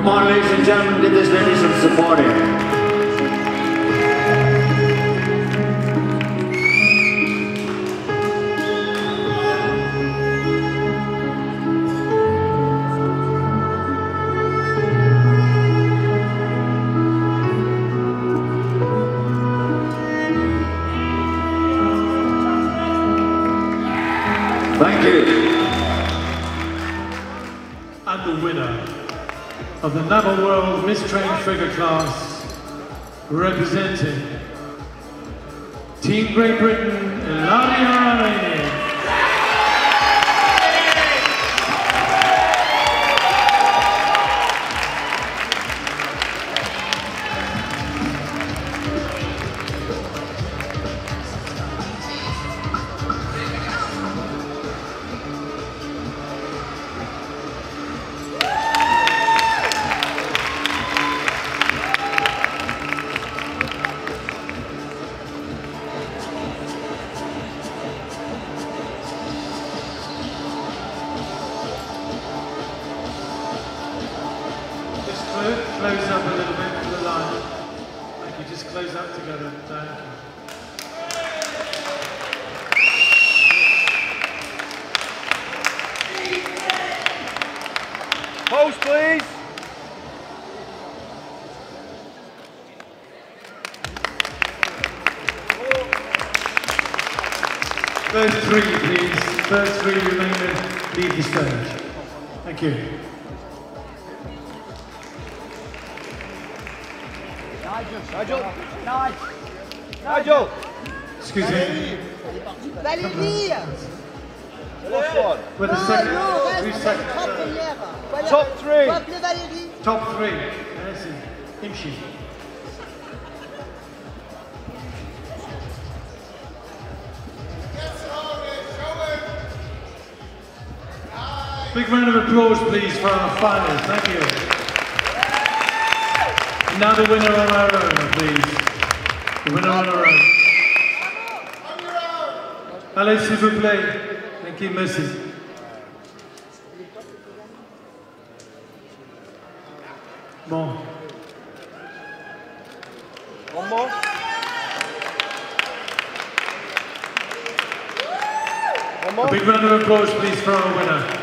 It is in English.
Come on, ladies and gentlemen, give this lady some supporting. Thank you. And the winner of the NABBA World Miss Train Figure Class, representing Team Great Britain, Valeria. Close up a little bit to the line. Like you just close up together. Thank you. Pose, please. First three, please. First three remaining, leave the stage. Thank you. Nigel! Excuse me. Valeria! What's one? We're the second. Who's second? Top three! Top three. That's it. Imshi. Big round of applause, please, for our finals. Thank you. Now the winner on our own, please. The winner on our own. Allez, s'il vous plaît. Thank you, merci. Bon. One more. One more. A big round of applause, please, for our winner.